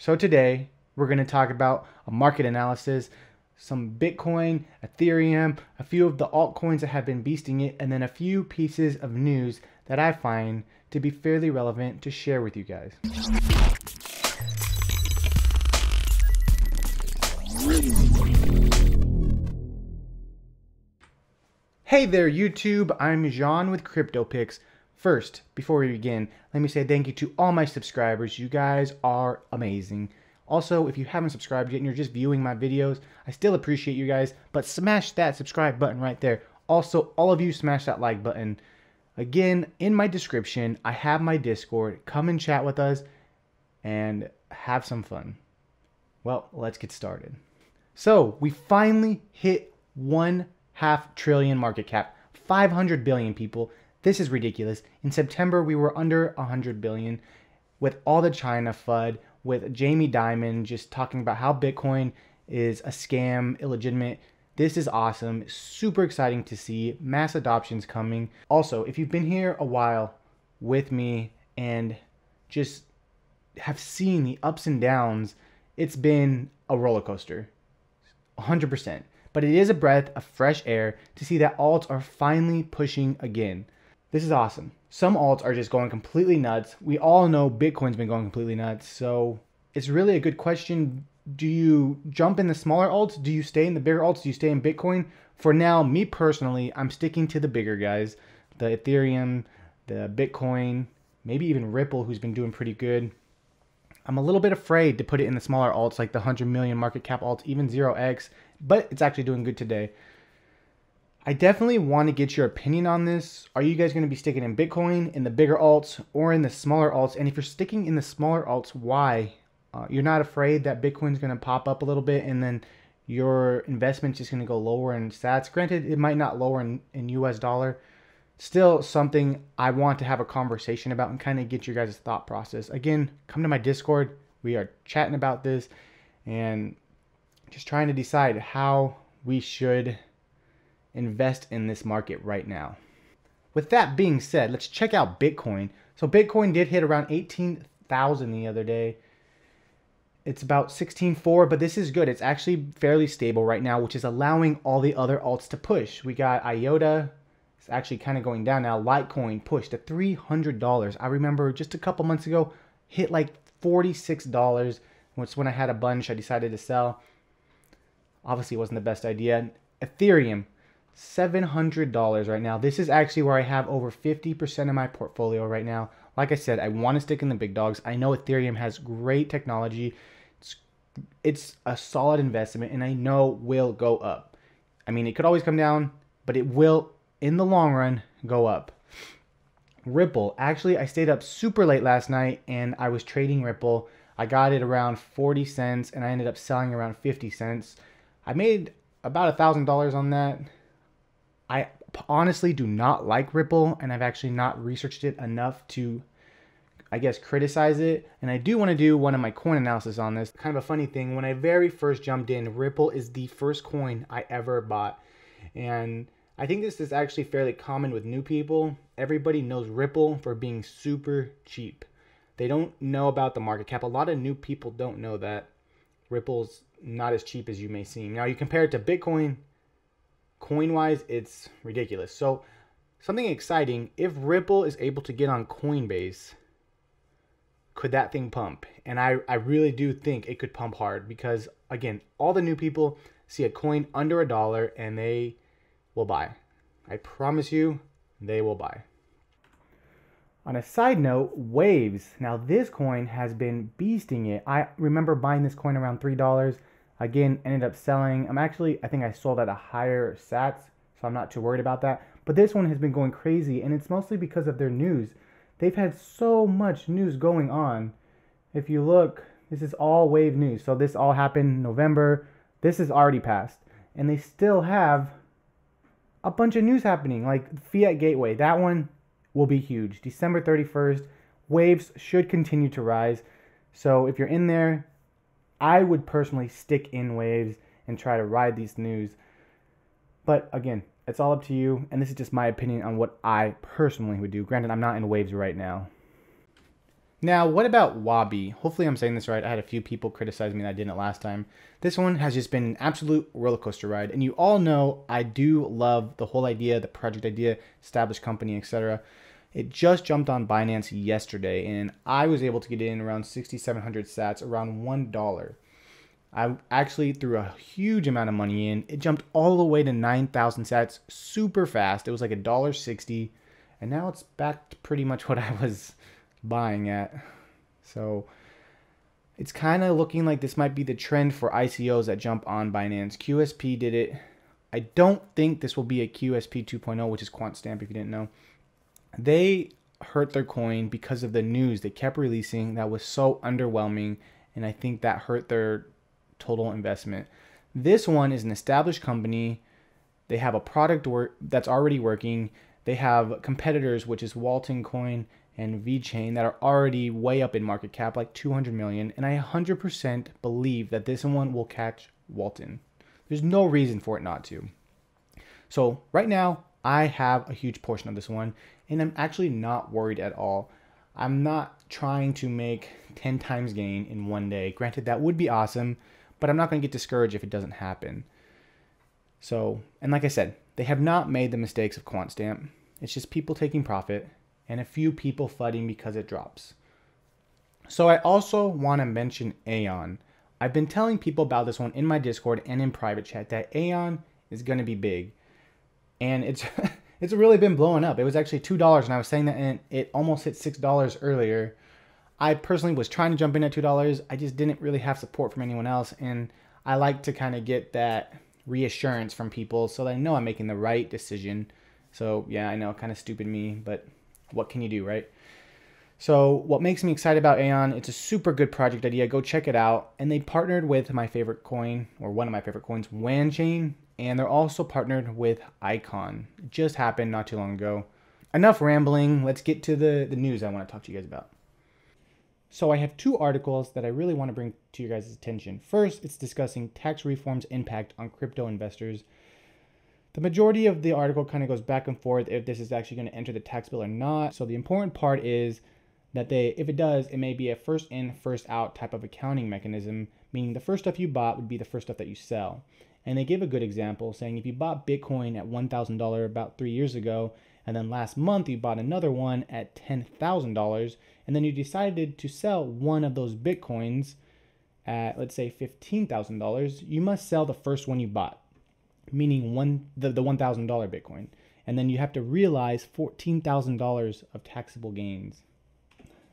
So today we're going to talk about a market analysis, some Bitcoin, Ethereum, a few of the altcoins that have been beasting it, and then a few pieces of news that I find to be fairly relevant to share with you guys. Hey there YouTube, I'm John with Crypto Picks. First, before we begin, let me say thank you to all my subscribers. You guys are amazing. Also, if you haven't subscribed yet and you're just viewing my videos, I still appreciate you guys, but smash that subscribe button right there. Also, all of you smash that like button. Again, in my description, I have my Discord. Come and chat with us and have some fun. Well, let's get started. So, we finally hit 1.5 trillion market cap, 500 billion people. This is ridiculous. In September, we were under 100 billion with all the China FUD, with Jamie Dimon just talking about how Bitcoin is a scam, illegitimate. This is awesome. Super exciting to see. Mass adoptions coming. Also, if you've been here a while with me and just have seen the ups and downs, it's been a roller coaster, 100%. But it is a breath of fresh air to see that alts are finally pushing again. This is awesome. Some alts are just going completely nuts. We all know Bitcoin's been going completely nuts. So it's really a good question. Do you jump in the smaller alts? Do you stay in the bigger alts? Do you stay in Bitcoin? For now, me personally, I'm sticking to the bigger guys. The Ethereum, the Bitcoin, maybe even Ripple, who's been doing pretty good. I'm a little bit afraid to put it in the smaller alts, like the 100 million market cap alts, even 0x, but it's actually doing good today. I definitely want to get your opinion on this. Are you guys going to be sticking in Bitcoin, in the bigger alts, or in the smaller alts? And if you're sticking in the smaller alts, why? You're not afraid that Bitcoin's going to pop up a little bit and then your investment's just going to go lower in sats. Granted, it might not lower in US dollar. Still something I want to have a conversation about and kind of get your guys' thought process. Again, come to my Discord. We are chatting about this and just trying to decide how we should invest in this market right now. With that being said, let's check out Bitcoin. So Bitcoin did hit around 18,000 the other day. It's about 16.4, but this is good. It's actually fairly stable right now, which is allowing all the other alts to push. We got Iota. It's actually kind of going down now. Litecoin pushed to $300. I remember just a couple months ago, hit like $46, which when I had a bunch, I decided to sell. Obviously, it wasn't the best idea. Ethereum, $700 right now. This is actually where I have over 50% of my portfolio right now. Like I said, I want to stick in the big dogs. I know Ethereum has great technology. It's a solid investment, and I know will go up. I mean, it could always come down, but it will, in the long run, go up. Ripple. Actually, I stayed up super late last night, and I was trading Ripple. I got it around 40 cents, and I ended up selling around 50 cents. I made about $1,000 on that. I honestly do not like Ripple, and I've actually not researched it enough to, I guess, criticize it. And I do want to do one of my coin analysis on this. Kind of a funny thing, when I very first jumped in, Ripple is the first coin I ever bought. And I think this is actually fairly common with new people. Everybody knows Ripple for being super cheap. They don't know about the market cap. A lot of new people don't know that Ripple's not as cheap as you may seem. Now you compare it to Bitcoin, coin-wise, it's ridiculous. So something exciting, if Ripple is able to get on Coinbase, could that thing pump? And I really do think it could pump hard because, again, all the new people see a coin under $1 and they will buy. I promise you, they will buy. On a side note, Waves. Now this coin has been beasting it. I remember buying this coin around $3. Again, ended up selling. I think I sold at a higher sats, so I'm not too worried about that. But this one has been going crazy, and it's mostly because of their news. They've had so much news going on. If you look, this is all Wave news. So this all happened in November. This is already passed. And they still have a bunch of news happening, like Fiat Gateway. That one will be huge. December 31st, Waves should continue to rise. So if you're in there, I would personally stick in Waves and try to ride these news. But again, it's all up to you. And this is just my opinion on what I personally would do. Granted, I'm not in Waves right now. Now, what about Wabi? Hopefully I'm saying this right. I had a few people criticize me that I didn't last time. This one has just been an absolute roller coaster ride. And you all know I do love the whole idea, the project idea, established company, etc. It just jumped on Binance yesterday, and I was able to get in around 6,700 sats, around $1. I actually threw a huge amount of money in. It jumped all the way to 9,000 sats super fast. It was like $1.60, and now it's back to pretty much what I was buying at. So it's kind of looking like this might be the trend for ICOs that jump on Binance. QSP did it. I don't think this will be a QSP 2.0, which is QuantStamp if you didn't know. They hurt their coin because of the news they kept releasing that was so underwhelming, and I think that hurt their total investment. This one is an established company. They have a product that's already working. They have competitors, which is Walton Coin and VeChain, that are already way up in market cap, like 200 million. And I 100% believe that this one will catch Walton. There's no reason for it not to. So right now, I have a huge portion of this one, and I'm actually not worried at all. I'm not trying to make 10 times gain in one day. Granted, that would be awesome, but I'm not going to get discouraged if it doesn't happen. So, and like I said, they have not made the mistakes of QuantStamp. It's just people taking profit and a few people flooding because it drops. So I also want to mention AION. I've been telling people about this one in my Discord and in private chat that AION is going to be big. And it's really been blowing up. It was actually $2, and I was saying that, and it almost hit $6 earlier. I personally was trying to jump in at $2. I just didn't really have support from anyone else, and I like to kind of get that reassurance from people so that I know I'm making the right decision. So yeah, I know, kind of stupid me, but what can you do, right? So what makes me excited about AION, it's a super good project idea. Go check it out. And they partnered with my favorite coin, or one of my favorite coins, Wanchain. And they're also partnered with Icon. It just happened not too long ago. Enough rambling. Let's get to the news I want to talk to you guys about. So I have two articles that I really want to bring to your guys' attention. First, it's discussing tax reform's impact on crypto investors. The majority of the article kind of goes back and forth if this is actually going to enter the tax bill or not. So the important part is that if it does, it may be a first in, first out type of accounting mechanism, meaning the first stuff you bought would be the first stuff that you sell. And they give a good example saying if you bought Bitcoin at $1,000 about 3 years ago, and then last month you bought another one at $10,000, and then you decided to sell one of those Bitcoins at, let's say, $15,000, you must sell the first one you bought, meaning the $1,000 Bitcoin. And then you have to realize $14,000 of taxable gains.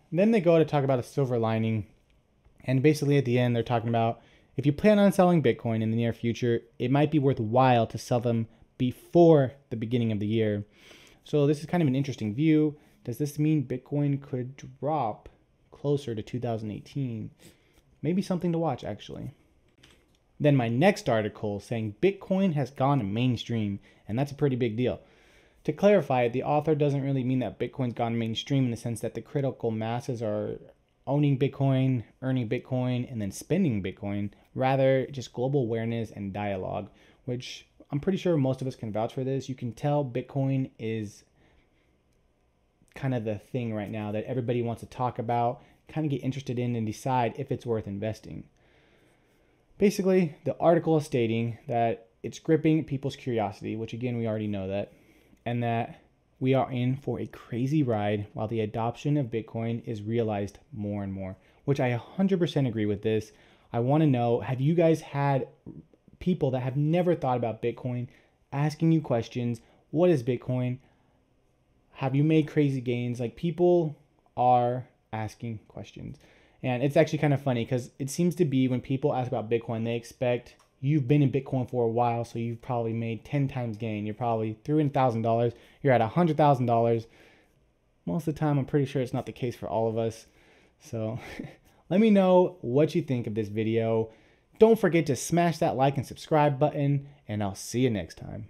And then they go to talk about a silver lining. And basically at the end, they're talking about, if you plan on selling Bitcoin in the near future, it might be worthwhile to sell them before the beginning of the year. So this is kind of an interesting view. Does this mean Bitcoin could drop closer to 2018? Maybe something to watch, actually. Then my next article saying Bitcoin has gone mainstream, and that's a pretty big deal. To clarify, the author doesn't really mean that Bitcoin's gone mainstream in the sense that the critical masses are owning Bitcoin, earning Bitcoin, and then spending Bitcoin, rather just global awareness and dialogue, which I'm pretty sure most of us can vouch for this. You can tell Bitcoin is kind of the thing right now that everybody wants to talk about, kind of get interested in, and decide if it's worth investing. Basically, the article is stating that it's gripping people's curiosity, which again, we already know that, and that we are in for a crazy ride while the adoption of Bitcoin is realized more and more, which I 100% agree with this. I want to know, have you guys had people that have never thought about Bitcoin asking you questions? What is Bitcoin? Have you made crazy gains? Like, people are asking questions. And it's actually kind of funny because it seems to be when people ask about Bitcoin, they expect you've been in Bitcoin for a while, so you've probably made 10 times gain. You're probably threw in $1,000. You're at $100,000. Most of the time, I'm pretty sure it's not the case for all of us. So let me know what you think of this video. Don't forget to smash that like and subscribe button, and I'll see you next time.